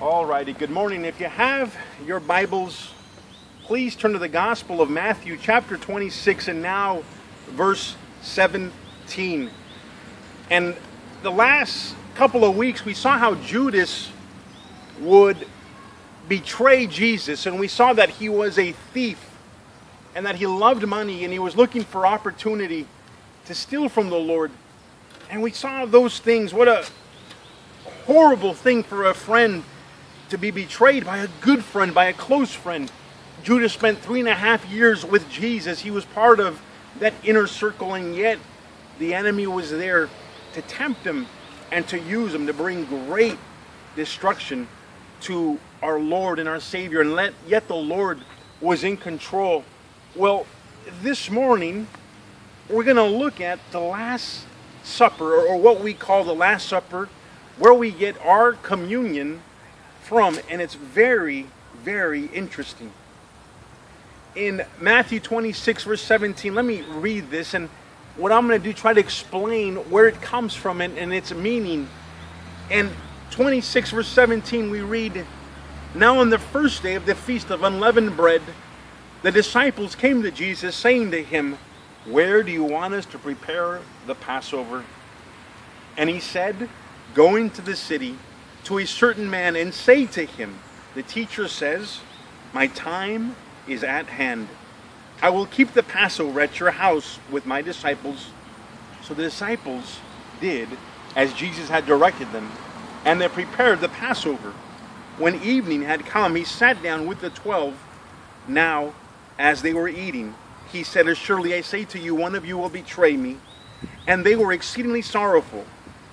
Alrighty, good morning. If you have your Bibles, please turn to the Gospel of Matthew chapter 26 and now verse 17. And the last couple of weeks we saw how Judas would betray Jesus, and we saw that he was a thief and that he loved money and he was looking for opportunity to steal from the Lord. And we saw those things. What a horrible thing for a friend to be betrayed by a good friend, by a close friend. Judas spent 3.5 years with Jesus. He was part of that inner circle, and yet the enemy was there to tempt him and to use him to bring great destruction to our Lord and our Savior. And yet the Lord was in control. Well, this morning we're going to look at the Last Supper, or what we call the Last Supper, where we get our communion from, and it's very, very interesting. In Matthew 26 verse 17, let me read this, and what I'm going to do, try to explain where it comes from and its meaning. And 26 verse 17 we read, "Now on the first day of the feast of unleavened bread, the disciples came to Jesus, saying to him, 'Where do you want us to prepare the Passover?' And he said, 'Go into the city to a certain man and say to him, the teacher says, my time is at hand. I will keep the Passover at your house with my disciples.' So the disciples did as Jesus had directed them, and they prepared the Passover. When evening had come, he sat down with the 12. Now, as they were eating, he said, 'Surely I say to you, one of you will betray me.' And they were exceedingly sorrowful,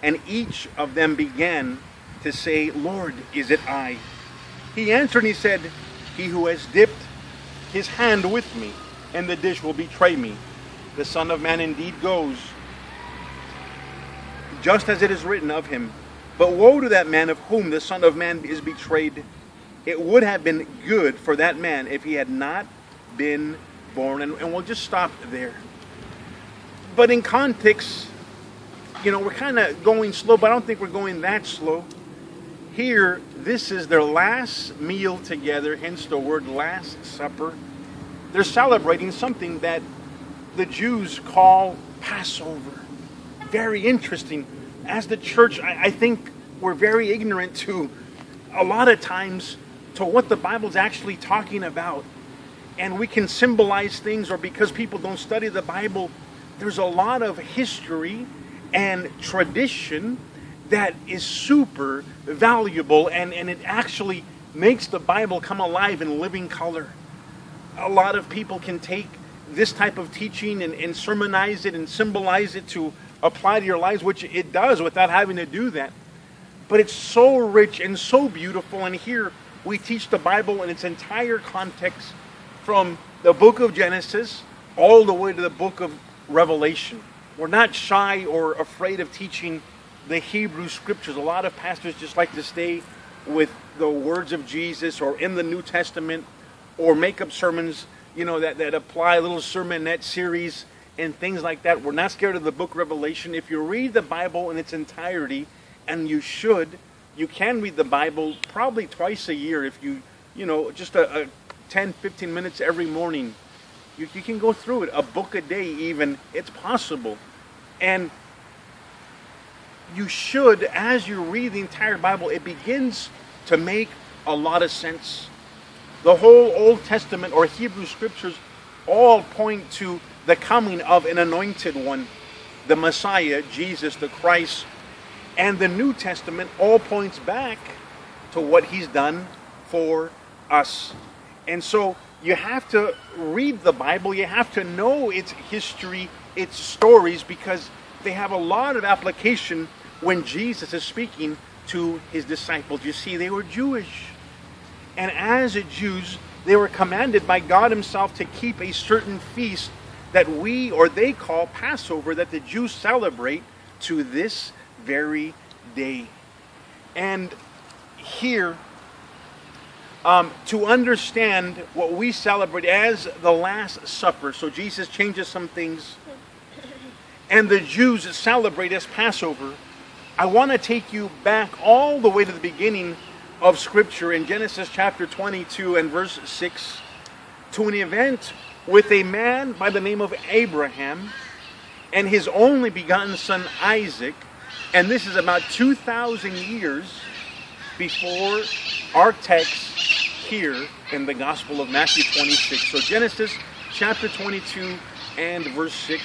and each of them began to say, 'Lord, is it I?' He answered and he said, 'He who has dipped his hand with me and the dish will betray me. The Son of Man indeed goes, just as it is written of him. But woe to that man of whom the Son of Man is betrayed. It would have been good for that man if he had not been born.'" And we'll just stop there. But in context, you know, we're kind of going slow, but I don't think we're going that slow. Here, this is their last meal together, hence the word Last Supper. They're celebrating something that the Jews call Passover. Very interesting. As the church, I think we're very ignorant to, a lot of times, to what the Bible's actually talking about. And we can symbolize things, or because people don't study the Bible, there's a lot of history and tradition that is super valuable, and it actually makes the Bible come alive in living color. A lot of people can take this type of teaching and sermonize it and symbolize it to apply to your lives, which it does without having to do that. But it's so rich and so beautiful, and here we teach the Bible in its entire context, from the book of Genesis all the way to the book of Revelation. We're not shy or afraid of teaching the Hebrew Scriptures. A lot of pastors just like to stay with the words of Jesus or in the New Testament, or make up sermons, you know, that apply, little sermonette series and things like that. We're not scared of the book of Revelation. If you read the Bible in its entirety, and you should, you can read the Bible probably twice a year if you know, just a 10, 15 minutes every morning. You can go through it, a book a day even. It's possible. And you should, as you read the entire Bible, it begins to make a lot of sense. The whole Old Testament or Hebrew Scriptures all point to the coming of an anointed one, the Messiah, Jesus the Christ. And the New Testament all points back to what he's done for us. And so you have to read the Bible, you have to know its history, its stories, because they have a lot of application when Jesus is speaking to his disciples. You see, they were Jewish. And as a Jews, they were commanded by God himself to keep a certain feast that we, or they, call Passover, that the Jews celebrate to this very day. And here, to understand what we celebrate as the Last Supper, so Jesus changes some things, and the Jews celebrate as Passover, I want to take you back all the way to the beginning of Scripture in Genesis chapter 22 and verse 6 to an event with a man by the name of Abraham and his only begotten son Isaac. And this is about 2,000 years before our text here in the Gospel of Matthew 26. So Genesis chapter 22 and verse 6.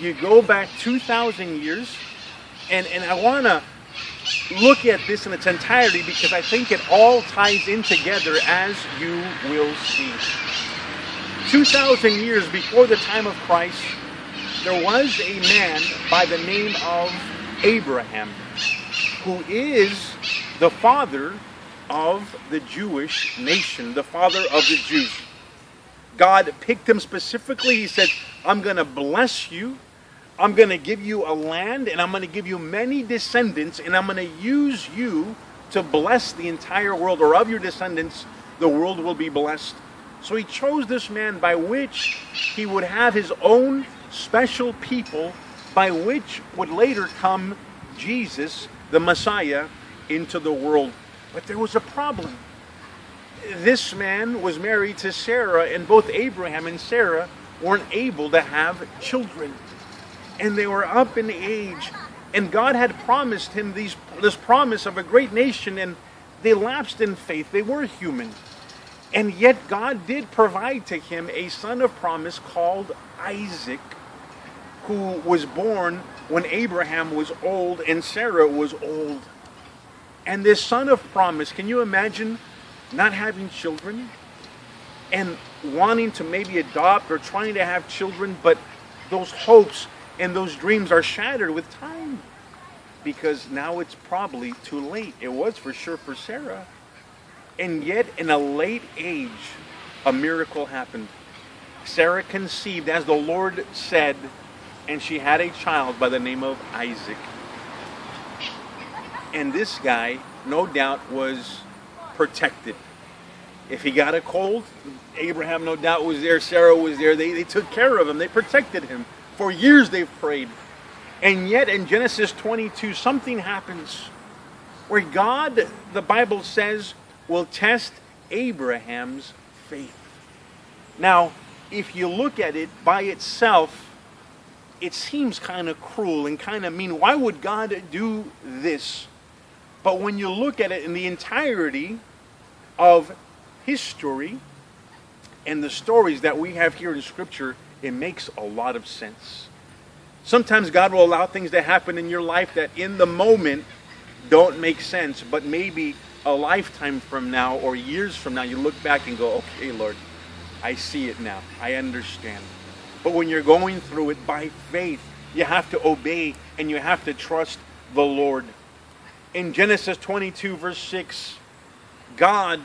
You go back 2,000 years, and I want to look at this in its entirety because I think it all ties in together, as you will see. 2,000 years before the time of Christ, there was a man by the name of Abraham, who is the father of the Jewish nation, the father of the Jews. God picked him specifically. He said, I'm going to bless you. I'm going to give you a land, and I'm going to give you many descendants, and I'm going to use you to bless the entire world, or of your descendants, the world will be blessed. So he chose this man by which he would have his own special people, by which would later come Jesus, the Messiah, into the world. But there was a problem. This man was married to Sarah, and both Abraham and Sarah weren't able to have children. And they were up in age. And God had promised him this promise of a great nation, and they lapsed in faith. They were human. And yet God did provide to him a son of promise called Isaac, who was born when Abraham was old and Sarah was old. And this son of promise, can you imagine not having children and wanting to maybe adopt or trying to have children, but those hopes and those dreams are shattered with time because now it's probably too late. It was for sure for Sarah. And yet in a late age, a miracle happened. Sarah conceived as the Lord said, and she had a child by the name of Isaac. And this guy, no doubt, was protected. If he got a cold, Abraham, no doubt, was there. Sarah was there. They took care of him. They protected him. For years they prayed. And yet in Genesis 22, something happens where God, the Bible says, will test Abraham's faith. Now, if you look at it by itself, it seems kind of cruel and kind of mean. Why would God do this? But when you look at it in the entirety of history and the stories that we have here in Scripture, it makes a lot of sense. Sometimes God will allow things to happen in your life that in the moment don't make sense, but maybe a lifetime from now or years from now, you look back and go, okay, Lord, I see it now. I understand. But when you're going through it by faith, you have to obey and you have to trust the Lord. In Genesis 22, verse 6, God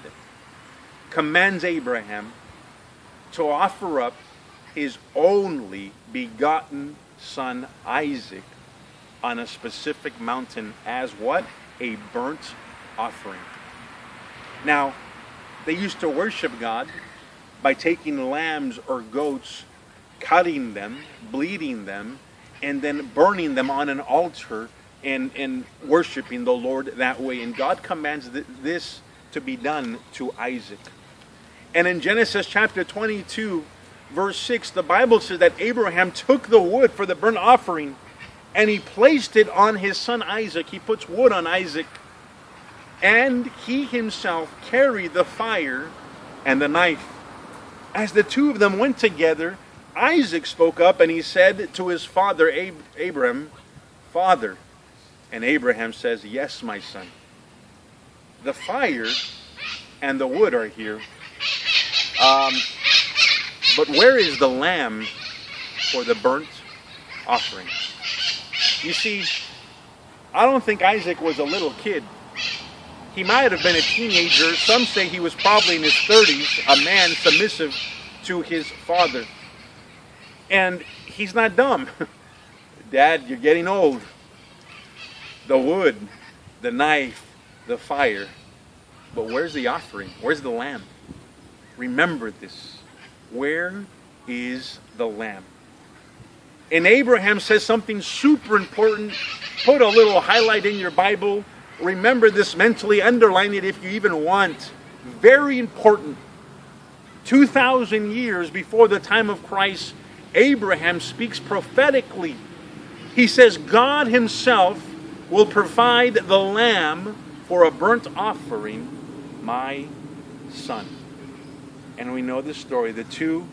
commands Abraham to offer up his only begotten son Isaac on a specific mountain as what? A burnt offering. Now, they used to worship God by taking lambs or goats, cutting them, bleeding them, and then burning them on an altar and worshiping the Lord that way. And God commands this to be done to Isaac. And in Genesis chapter 22, verse 6, the Bible says that Abraham took the wood for the burnt offering and he placed it on his son Isaac. He puts wood on Isaac. And he himself carried the fire and the knife. As the two of them went together, Isaac spoke up and he said to his father, Abraham, Father. And Abraham says, Yes, my son. The fire and the wood are here. But where is the lamb for the burnt offering? You see, I don't think Isaac was a little kid. He might have been a teenager. Some say he was probably in his 30s, a man submissive to his father. And he's not dumb. Dad, you're getting old. The wood, the knife, the fire. But where's the offering? Where's the lamb? Remember this. Where is the lamb? And Abraham says something super important. Put a little highlight in your Bible. Remember this mentally, underline it if you even want. Very important. 2,000 years before the time of Christ, Abraham speaks prophetically. He says God himself will provide the lamb for a burnt offering, my son. And we know the story. The two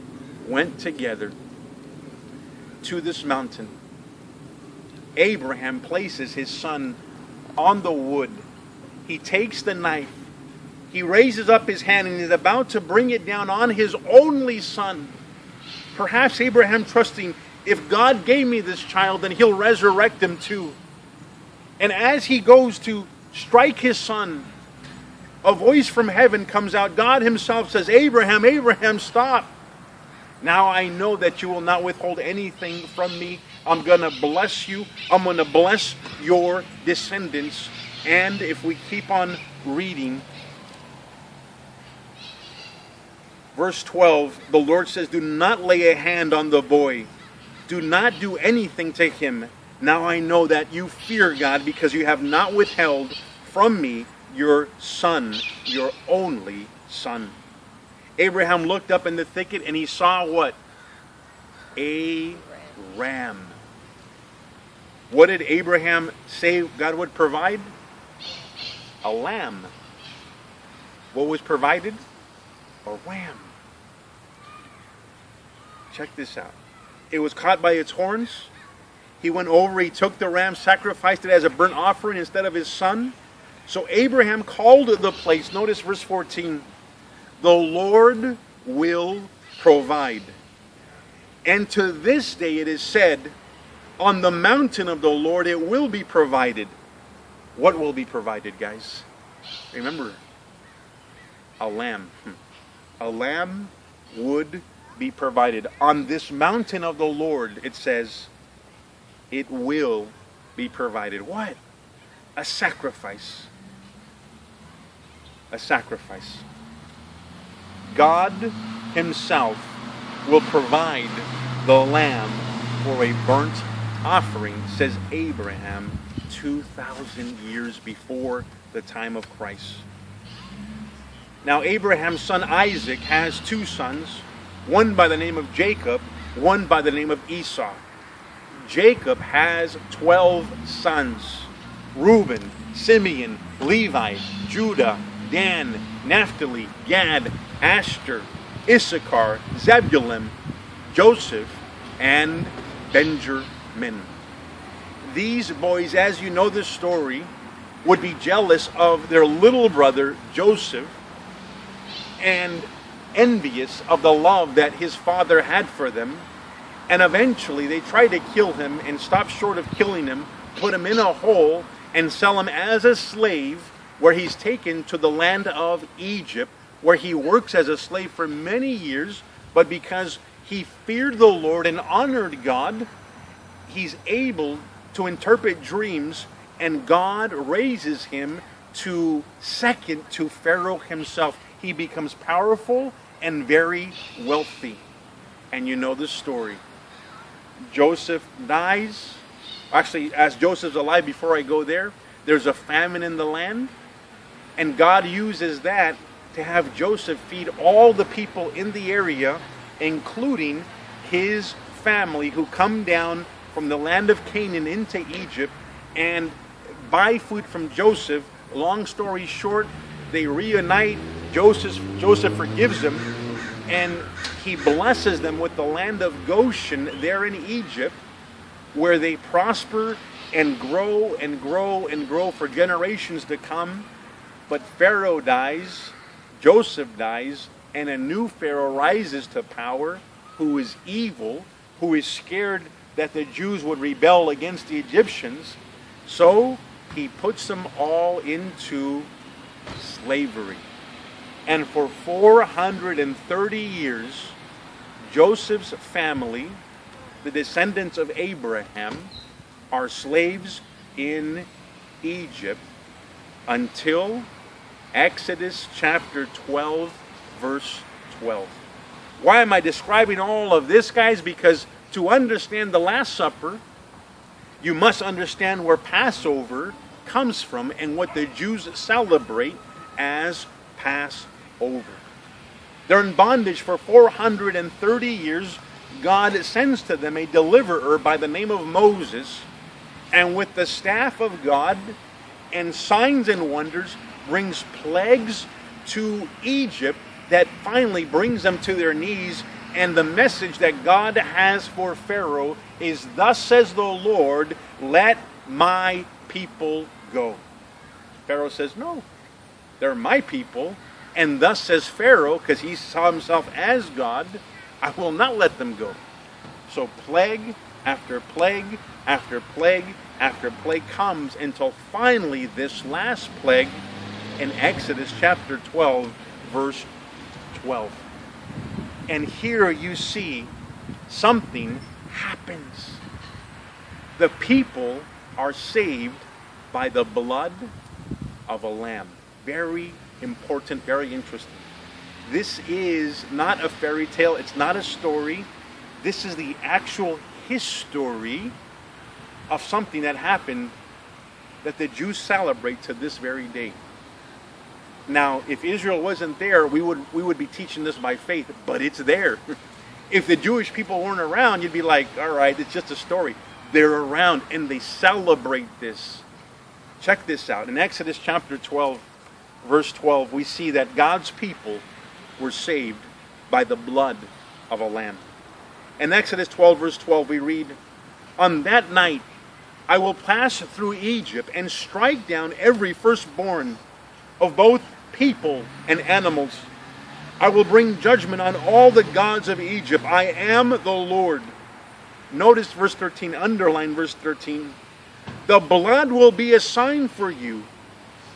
went together to this mountain. Abraham places his son on the wood. He takes the knife. He raises up his hand and is about to bring it down on his only son. Perhaps Abraham trusting, if God gave me this child, then he'll resurrect him too. And as he goes to strike his son, a voice from heaven comes out. God himself says, Abraham, Abraham, stop. Now I know that you will not withhold anything from me. I'm going to bless you. I'm going to bless your descendants. And if we keep on reading, verse 12, the Lord says, do not lay a hand on the boy. Do not do anything to him. Now I know that you fear God because you have not withheld from me your son, your only son. Abraham looked up in the thicket and he saw what? A ram. What did Abraham say God would provide? A lamb. What was provided? A ram. Check this out. It was caught by its horns. He went over, he took the ram, sacrificed it as a burnt offering instead of his son. So Abraham called the place, notice verse 14, the Lord will provide. And to this day it is said, on the mountain of the Lord it will be provided. What will be provided, guys? Remember, a lamb. A lamb would be provided. On this mountain of the Lord, it says, it will be provided. What? A sacrifice. A sacrifice. God himself will provide the lamb for a burnt offering, says Abraham, 2,000 years before the time of Christ. Now Abraham's son Isaac has two sons, one by the name of Jacob, one by the name of Esau. Jacob has 12 sons. Reuben, Simeon, Levi, Judah, Dan, Naphtali, Gad, Asher, Issachar, Zebulun, Joseph, and Benjamin. These boys, as you know this story, would be jealous of their little brother Joseph and envious of the love that his father had for them. And eventually they tried to kill him and stopped short of killing him, put him in a hole, and sell him as a slave, where he's taken to the land of Egypt, where he works as a slave for many years. But because he feared the Lord and honored God, he's able to interpret dreams, and God raises him to second to Pharaoh himself. He becomes powerful and very wealthy. And you know the story. Joseph dies. Actually, as Joseph's alive, before I go there, there's a famine in the land. And God uses that to have Joseph feed all the people in the area, including his family, who come down from the land of Canaan into Egypt and buy food from Joseph. Long story short, they reunite. Joseph forgives them, and he blesses them with the land of Goshen there in Egypt, where they prosper and grow and grow and grow for generations to come. But Pharaoh dies, Joseph dies, and a new Pharaoh rises to power, who is evil, who is scared that the Jews would rebel against the Egyptians. So he puts them all into slavery. And for 430 years, Joseph's family, the descendants of Abraham, are slaves in Egypt until Exodus chapter 12, verse 12. Why am I describing all of this, guys? Because to understand the Last Supper, you must understand where Passover comes from and what the Jews celebrate as Passover. They're in bondage for 430 years. God sends to them a deliverer by the name of Moses, and with the staff of God and signs and wonders brings plagues to Egypt that finally brings them to their knees. And the message that God has for Pharaoh is, "Thus says the Lord, let my people go." Pharaoh says, "No, they're my people." And thus says Pharaoh, because he saw himself as God, "I will not let them go." So plague after plague after plague after plague comes until finally this last plague in Exodus chapter 12, verse 12. And here you see something happens. The people are saved by the blood of a lamb. Very important, very interesting. This is not a fairy tale. It's not a story. This is the actual history of something that happened that the Jews celebrate to this very day. Now, if Israel wasn't there, we would be teaching this by faith, but it's there. If the Jewish people weren't around, you'd be like, all right, it's just a story. They're around, and they celebrate this. Check this out. In Exodus chapter 12, verse 12, we see that God's people were saved by the blood of a lamb. In Exodus 12, verse 12, we read, "On that night I will pass through Egypt and strike down every firstborn of both people and animals. I will bring judgment on all the gods of Egypt. I am the Lord." Notice verse 13, underline verse 13. "The blood will be a sign for you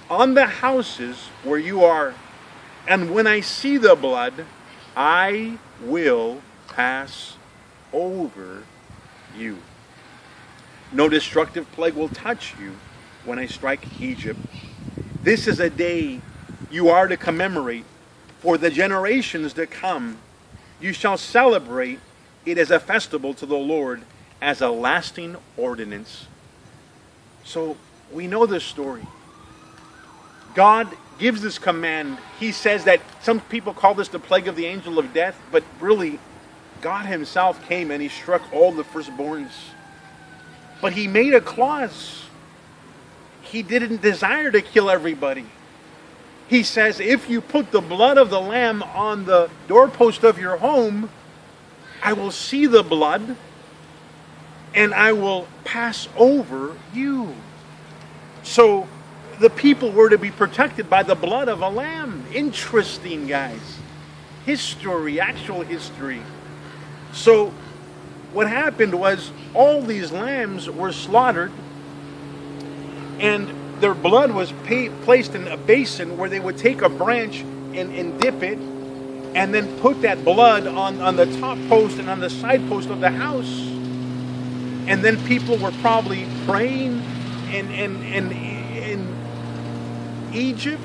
on the houses where you are. And when I see the blood, I will pass over you. No destructive plague will touch you when I strike Egypt. This is a day you are to commemorate for the generations to come. You shall celebrate it as a festival to the Lord, as a lasting ordinance." So we know this story. God gives this command. He says that some people call this the plague of the angel of death, but really God himself came and he struck all the firstborns. But he made a clause. He didn't desire to kill everybody. He says, if you put the blood of the lamb on the doorpost of your home, I will see the blood and I will pass over you. So the people were to be protected by the blood of a lamb. Interesting, guys. History, actual history. So what happened was all these lambs were slaughtered, and their blood was placed in a basin where they would take a branch and dip it, and then put that blood on the top post and on the side post of the house. And then people were probably praying in Egypt.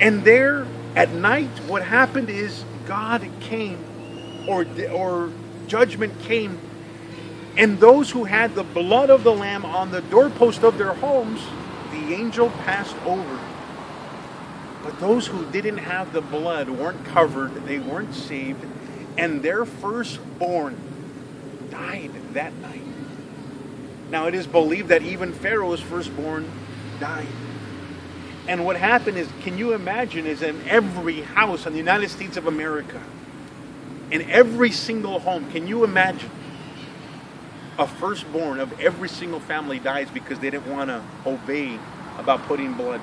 And there at night, what happened is God came, or judgment came. And those who had the blood of the lamb on the doorpost of their homes, the angel passed over. But those who didn't have the blood weren't covered, they weren't saved, and their firstborn died that night. Now it is believed that even Pharaoh's firstborn died. And what happened is, can you imagine, is in every house in the United States of America, in every single home, can you imagine? A firstborn of every single family dies because they didn't want to obey about putting blood.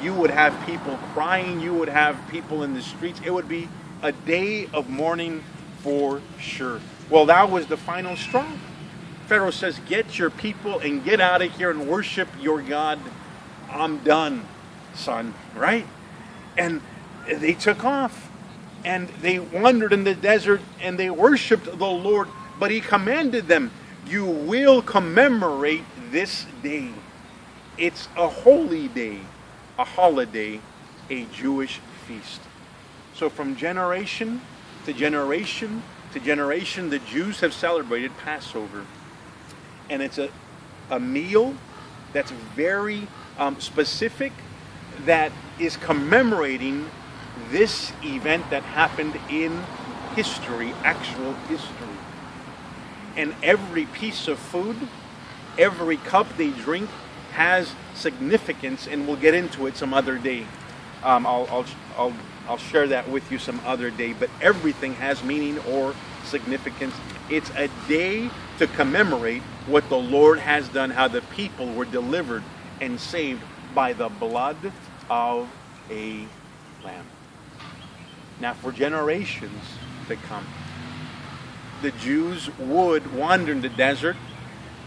You would have people crying. You would have people in the streets. It would be a day of mourning for sure. Well, that was the final straw. Pharaoh says, get your people and get out of here and worship your God. I'm done, son, right? And they took off, and they wandered in the desert, and they worshiped the Lord. But he commanded them, you will commemorate this day. It's a holy day, a holiday, a Jewish feast. So from generation to generation to generation, the Jews have celebrated Passover. And it's a meal that's very specific, that is commemorating this event that happened in history, actual history. And every piece of food, every cup they drink has significance, and we'll get into it some other day. I'll share that with you some other day, but everything has meaning or significance. It's a day to commemorate what the Lord has done, how the people were delivered and saved by the blood of a lamb. Now, for generations to come, the Jews would wander in the desert.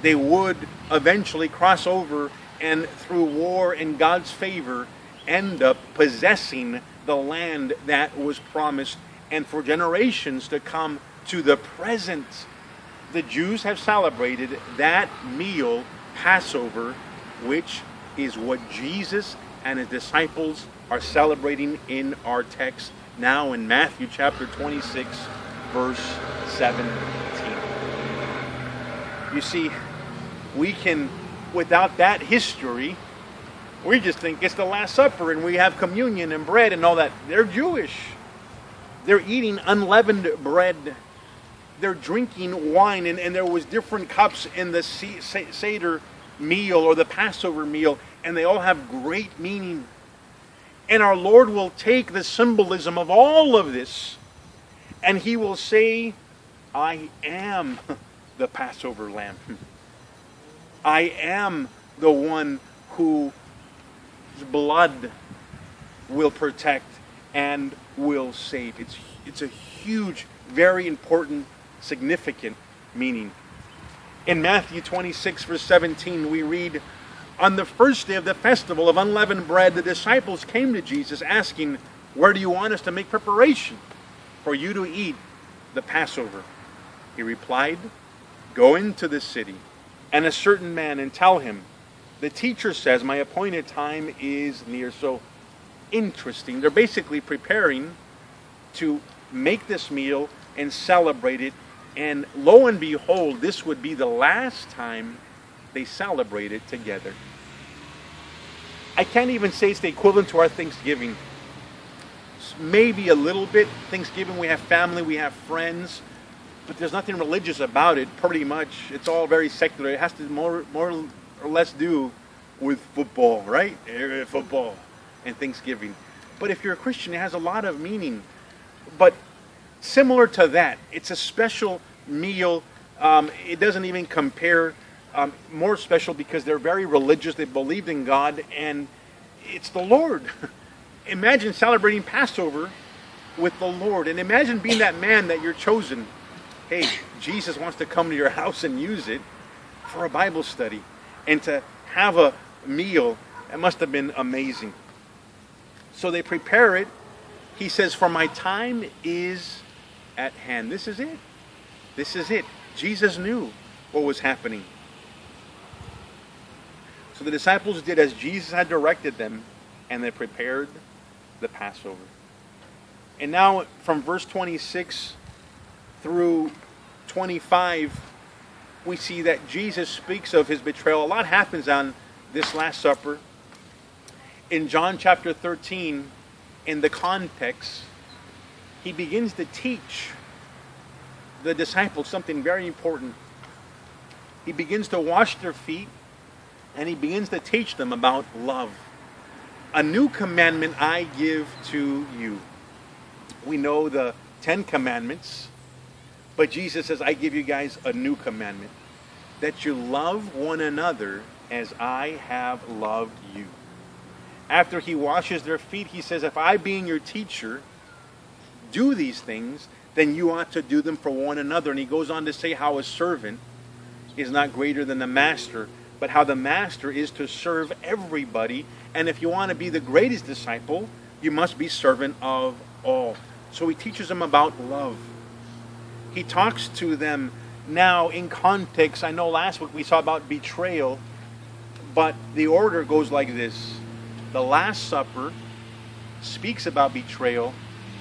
They would eventually cross over and, through war and God's favor, end up possessing the land that was promised. And for generations to come to the present, the Jews have celebrated that meal, Passover, which is what Jesus and his disciples are celebrating in our text now in Matthew chapter 26, verse 17. You see, we can, without that history, we just think it's the Last Supper and we have communion and bread and all that. They're Jewish. They're eating unleavened bread. They're drinking wine, and there was different cups in the Seder meal or the Passover meal, and they all have great meaning. And our Lord will take the symbolism of all of this, and he will say, I am the Passover Lamb. I am the one whose blood will protect and will save. It's a huge, very important, significant meaning. In Matthew 26, verse 17, we read, on the first day of the festival of unleavened bread, the disciples came to Jesus asking, where do you want us to make preparation for you to eat the Passover? He replied, go into the city and a certain man and tell him, the teacher says, my appointed time is near. So interesting. They're basically preparing to make this meal and celebrate it. And lo and behold, this would be the last time they celebrate it together. I can't even say it's the equivalent to our Thanksgiving. Maybe a little bit. Thanksgiving, we have family, we have friends, but there's nothing religious about it, pretty much. It's all very secular. It has to more or less do with football, right? Football and Thanksgiving. But if you're a Christian, it has a lot of meaning. But similar to that, it's a special meal. It doesn't even compare. More special because they're very religious. They believed in God, and it's the Lord. Imagine celebrating Passover with the Lord, and imagine being that man that you're chosen. Hey, Jesus wants to come to your house and use it for a Bible study and to have a meal. It must have been amazing. So they prepare it. He says, for my time is at hand. This is it. This is it. Jesus knew what was happening. So the disciples did as Jesus had directed them, and they prepared the Passover. And now from verse 26 through 25, we see that Jesus speaks of his betrayal. A lot happens on this Last Supper. In John chapter 13, in the context, he begins to teach the disciples something very important. He begins to wash their feet, and he begins to teach them about love. A new commandment I give to you. We know the 10 Commandments, but Jesus says, I give you guys a new commandment, that you love one another as I have loved you. After he washes their feet, he says, if I, being your teacher, do these things, then you ought to do them for one another. And he goes on to say how a servant is not greater than the master, but how the master is to serve everybody. And if you want to be the greatest disciple, you must be servant of all. So he teaches them about love. He talks to them now in context. I know last week we saw about betrayal, but the order goes like this. The Last Supper speaks about betrayal,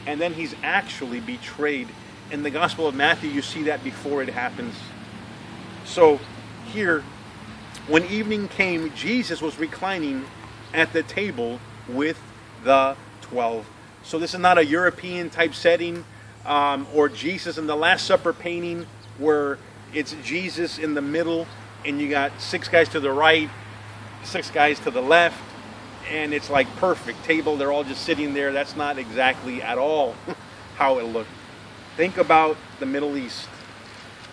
and then he's actually betrayed. In the Gospel of Matthew, you see that before it happens. So here, When evening came, Jesus was reclining at the table with the 12. So this is not a European type setting, or Jesus in the Last Supper painting where it's Jesus in the middle and you got six guys to the right, six guys to the left, and it's like perfect table. They're all just sitting there. That's not exactly at all how it looked. Think about the Middle East.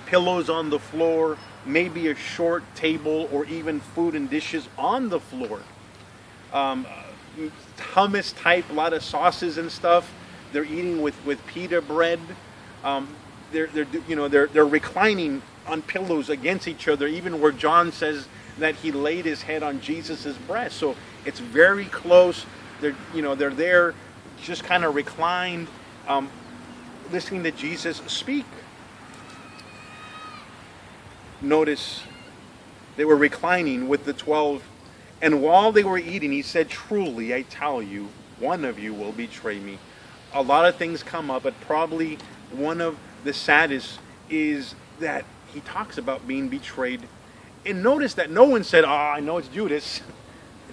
Pillows on the floor, maybe a short table or even food and dishes on the floor. Hummus type, a lot of sauces and stuff. They're eating with pita bread. They're reclining on pillows against each other, even where John says that he laid his head on Jesus's breast. So it's very close. They're there, just kind of reclined, listening to Jesus speak. Notice they were reclining with the 12, and while they were eating, he said, "Truly, I tell you, one of you will betray me." A lot of things come up, but probably one of the saddest is that he talks about being betrayed. And notice that no one said, "Ah, I know it's Judas."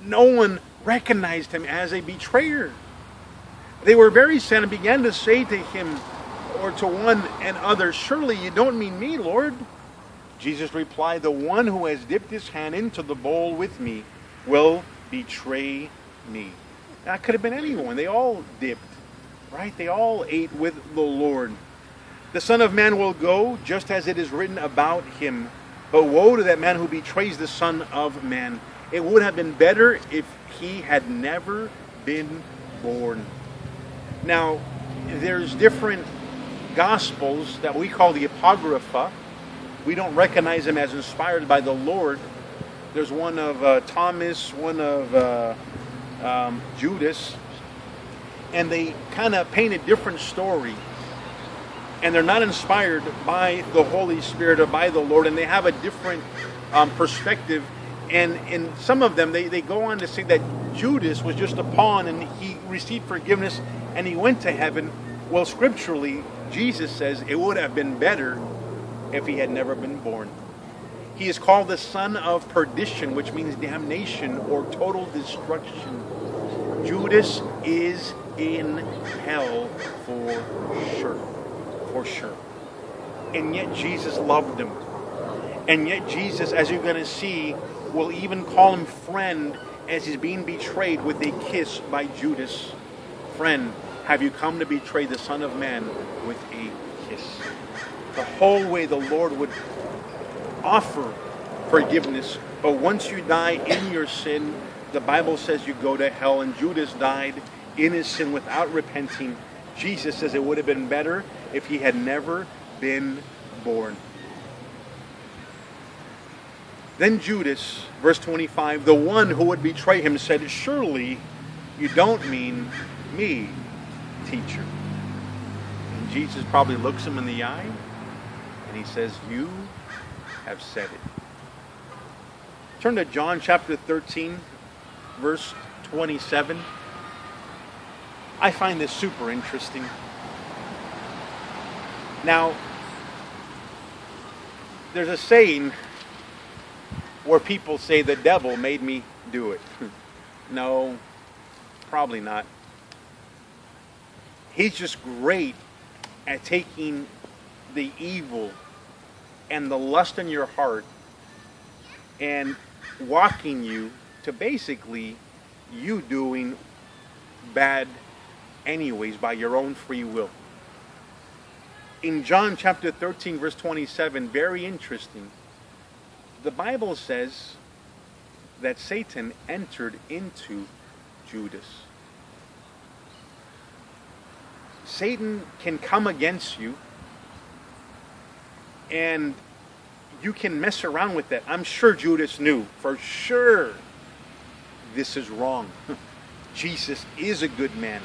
No one recognized him as a betrayer. They were very sad and began to say to him, or to one and other, "Surely you don't mean me, Lord." Jesus replied, "The one who has dipped his hand into the bowl with me will betray me." That could have been anyone. They all dipped, right? They all ate with the Lord. The Son of Man will go just as it is written about him. But woe to that man who betrays the Son of Man. It would have been better if he had never been born. Now, there's different Gospels that we call the Apocrypha. We don't recognize them as inspired by the Lord. There's one of Thomas, one of Judas, and they kind of paint a different story. And they're not inspired by the Holy Spirit or by the Lord, and they have a different perspective. And in some of them, they go on to say that Judas was just a pawn and he received forgiveness and he went to heaven. Well, scripturally, Jesus says it would have been better if he had never been born. He is called the son of perdition, which means damnation or total destruction. Judas is in hell for sure. And yet Jesus loved him. And yet Jesus, as you're going to see, will even call him friend as he's being betrayed with a kiss by Judas. "Friend, have you come to betray the Son of Man with a kiss?" The whole way the Lord would offer forgiveness. But once you die in your sin, the Bible says you go to hell. And Judas died in his sin without repenting. Jesus says it would have been better if he had never been born. Then Judas, verse 25, the one who would betray him, said, "Surely you don't mean me, teacher." And Jesus probably looks him in the eye and he says, "You have said it." Turn to John chapter 13, verse 27. I find this super interesting. Now, there's a saying where people say, "The devil made me do it." No, probably not. He's just great at taking the evil and the lust in your heart and walking you to basically you doing bad anyways by your own free will. In John chapter 13, verse 27, very interesting. The Bible says that Satan entered into Judas. Satan can come against you, and you can mess around with that. I'm sure Judas knew for sure this is wrong. Jesus is a good man.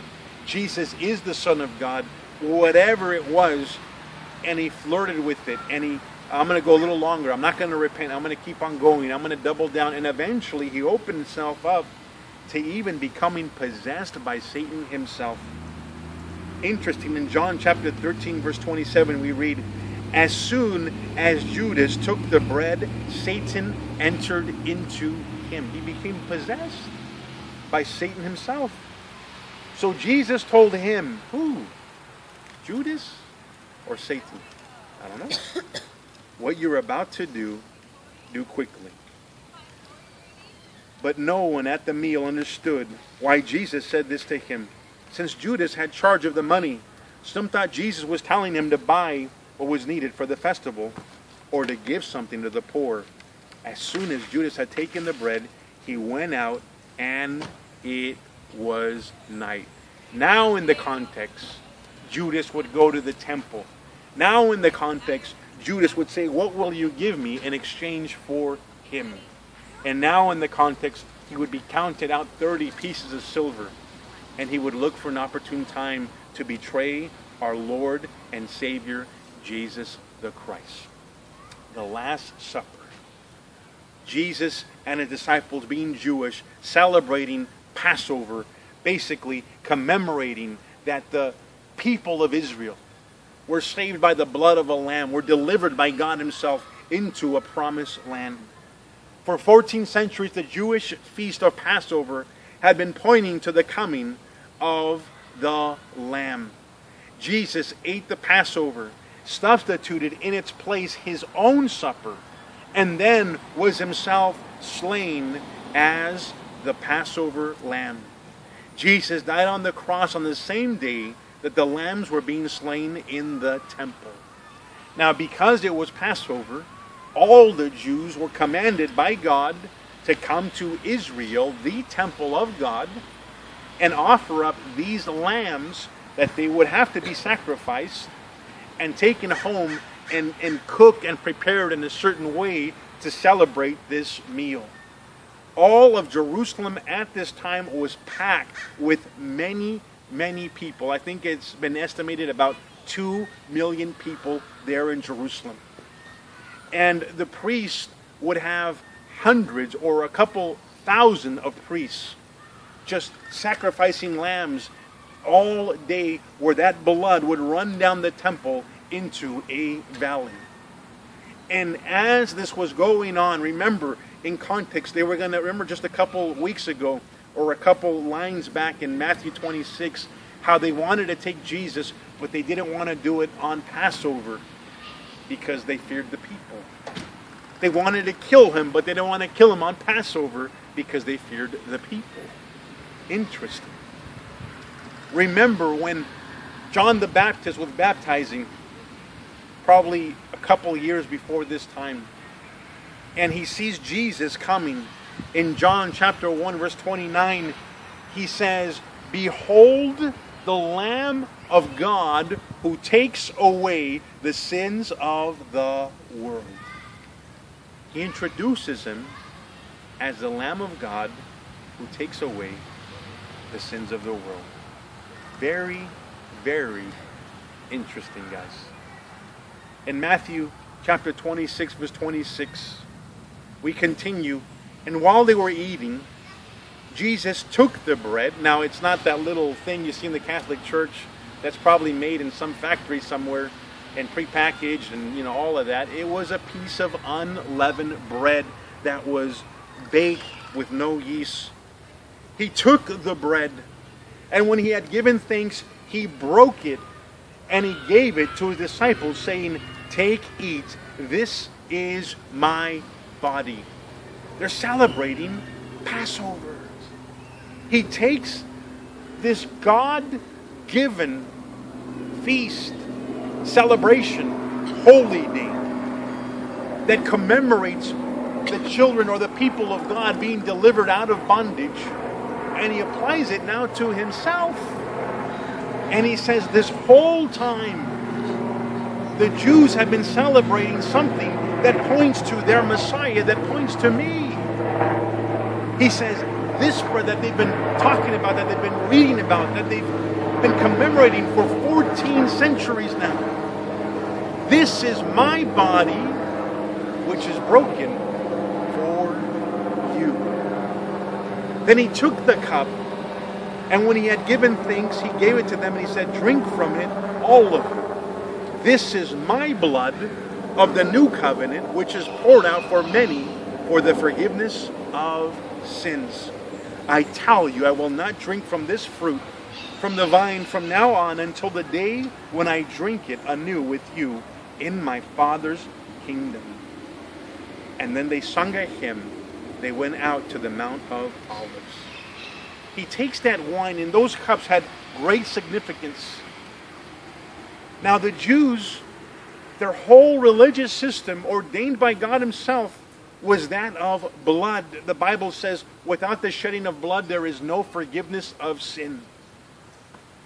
Jesus is the Son of God, whatever it was, and he flirted with it, and I'm going to go a little longer. I'm not going to repent. I'm going to keep on going. I'm going to double down. And eventually he opened himself up to even becoming possessed by Satan himself. Interesting. In John chapter 13, verse 27, we read, As soon as Judas took the bread, Satan entered into him. He became possessed by Satan himself. So Jesus told him, who? Judas or Satan? I don't know. What you're about to do, do quickly. But no one at the meal understood why Jesus said this to him. Since Judas had charge of the money, some thought Jesus was telling him to buy what was needed for the festival or to give something to the poor. As soon as Judas had taken the bread, he went out, and it was night. Now in the context, Judas would go to the temple. Now in the context, Judas would say, what will you give me in exchange for him? And now in the context, he would be counted out 30 pieces of silver, and he would look for an opportune time to betray our Lord and Savior, Jesus the Christ. The Last Supper. Jesus and his disciples, being Jewish, celebrating Passover, basically commemorating that the people of Israel were saved by the blood of a lamb, were delivered by God himself into a promised land. For 14 centuries, the Jewish feast of Passover had been pointing to the coming of the Lamb. Jesus ate the Passover, substituted in its place his own supper, and then was himself slain as the Passover lamb. Jesus died on the cross on the same day that the lambs were being slain in the temple. Now, because it was Passover, all the Jews were commanded by God to come to Israel, the temple of God, and offer up these lambs that they would have to be sacrificed and taken home and cooked and prepared in a certain way to celebrate this meal. All of Jerusalem at this time was packed with many, many people. I think it's been estimated about 2 million people there in Jerusalem. And the priests would have hundreds or a couple thousand of priests just sacrificing lambs all day, where that blood would run down the temple into a valley. And as this was going on, remember, in context, they were going to remember just a couple weeks ago, or a couple lines back in Matthew 26, how they wanted to take Jesus, but they didn't want to do it on Passover because they feared the people. They wanted to kill him, but they didn't want to kill him on Passover because they feared the people. Interesting. Remember when John the Baptist was baptizing, probably a couple years before this time, and he sees Jesus coming. In John chapter 1, verse 29, he says, "Behold the Lamb of God who takes away the sins of the world." He introduces him as the Lamb of God who takes away the sins of the world. Very, very interesting, guys. In Matthew chapter 26, verse 26, we continue. And while they were eating, Jesus took the bread. Now, it's not that little thing you see in the Catholic Church that's probably made in some factory somewhere and prepackaged and, you know, all of that. It was a piece of unleavened bread that was baked with no yeast. He took the bread, and when he had given thanks, he broke it, and he gave it to his disciples, saying, "Take, eat, this is my body." They're celebrating Passover. He takes this God-given feast, celebration, holy day, that commemorates the children or the people of God being delivered out of bondage, and he applies it now to himself. And he says, this whole time, the Jews have been celebrating something that points to their Messiah, that points to me. He says, this bread that they've been talking about, that they've been reading about, that they've been commemorating for 14 centuries now, this is my body, which is broken for you. Then he took the cup, and when he had given thanks, he gave it to them, and he said, "Drink from it, all of you. This is my blood of the new covenant, which is poured out for many for the forgiveness of sins. I tell you, I will not drink from this fruit from the vine from now on until the day when I drink it anew with you in my Father's kingdom. And then they sung a hymn. They went out to the Mount of Olives. He takes that wine, and those cups had great significance. Now the Jews, their whole religious system ordained by God himself was that of blood. The Bible says, without the shedding of blood, there is no forgiveness of sin.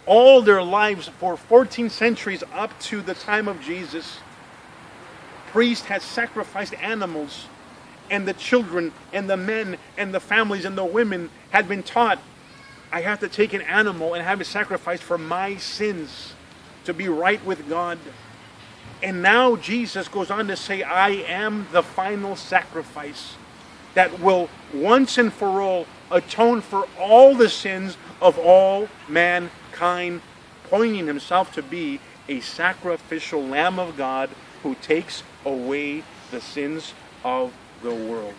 All their lives for 14 centuries up to the time of Jesus, priests had sacrificed animals, and the children and the men and the families and the women had been taught, I have to take an animal and have it sacrificed for my sins to be right with God. And now Jesus goes on to say, I am the final sacrifice that will once and for all atone for all the sins of all mankind, pointing himself to be a sacrificial Lamb of God who takes away the sins of the world.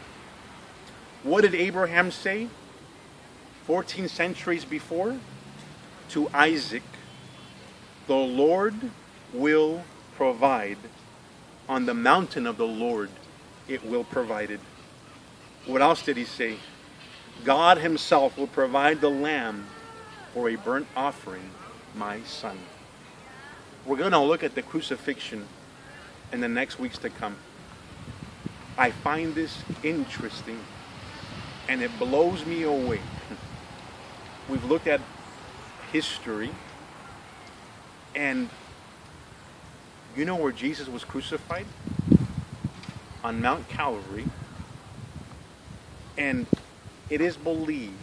What did Abraham say 14 centuries before? To Isaac, the Lord will provide. On the mountain of the Lord it will provide it. What else did he say? God himself will provide the lamb for a burnt offering, my son. We're going to look at the crucifixion in the next weeks to come. I find this interesting, and it blows me away. We've looked at history, and you know where Jesus was crucified? On Mount Calvary. And it is believed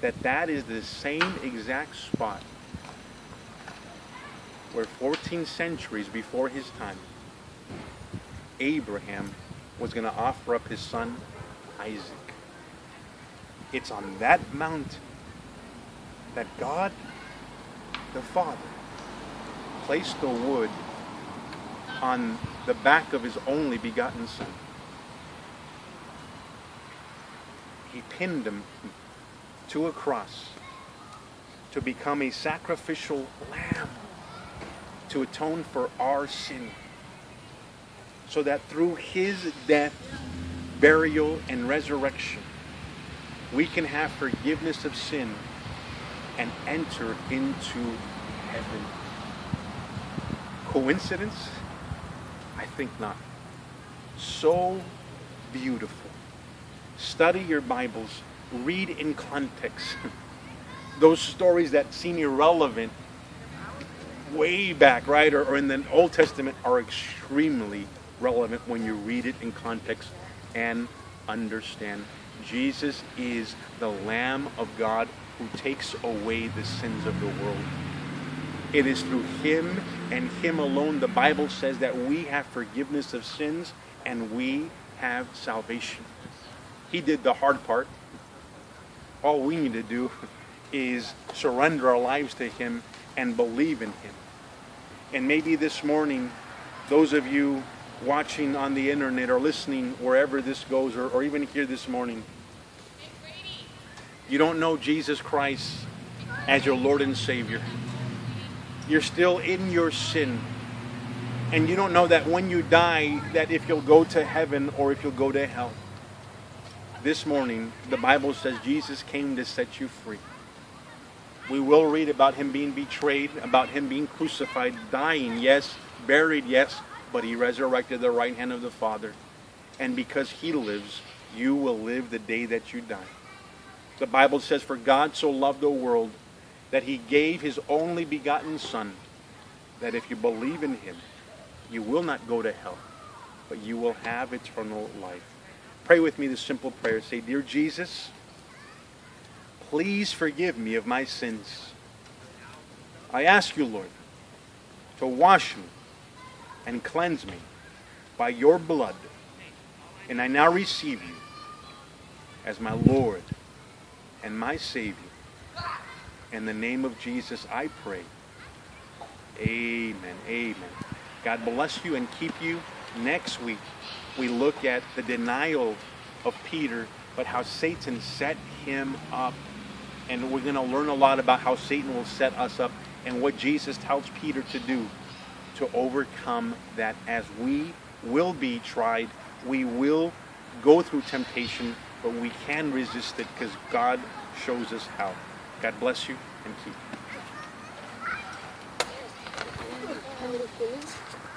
that that is the same exact spot where 14 centuries before his time, Abraham was going to offer up his son Isaac. It's on that mountain that God the Father placed the wood on the back of his only begotten son. He pinned him to a cross to become a sacrificial lamb to atone for our sin, so that through his death, burial, and resurrection, we can have forgiveness of sin and enter into heaven. Coincidence? I think not. So beautiful. Study your Bibles. Read in context. Those stories that seem irrelevant way back, right, or in the Old Testament are extremely relevant when you read it in context and understand. Jesus is the Lamb of God who takes away the sins of the world. It is through him and him alone, the Bible says, that we have forgiveness of sins and we have salvation. He did the hard part. All we need to do is surrender our lives to him and believe in him. And maybe this morning, those of you watching on the internet or listening wherever this goes, or even here this morning, you don't know Jesus Christ as your Lord and Savior. You're still in your sin, and you don't know that when you die, that if you'll go to heaven or if you'll go to hell. This morning, the Bible says Jesus came to set you free. We will read about him being betrayed, about him being crucified, dying, yes, buried, yes, but he resurrected at the right hand of the Father. And because he lives, you will live the day that you die. The Bible says, for God so loved the world that he gave his only begotten Son, that if you believe in him, you will not go to hell, but you will have eternal life. Pray with me this simple prayer. Say, dear Jesus, please forgive me of my sins. I ask you, Lord, to wash me and cleanse me by your blood, and I now receive you as my Lord and my Savior. In the name of Jesus I pray. Amen. Amen. God bless you and keep you. Next week, we look at the denial of Peter, but how Satan set him up. And we're going to learn a lot about how Satan will set us up and what Jesus tells Peter to do to overcome that, as we will be tried, we will go through temptation, but we can resist it because God shows us how. God bless you and keep you.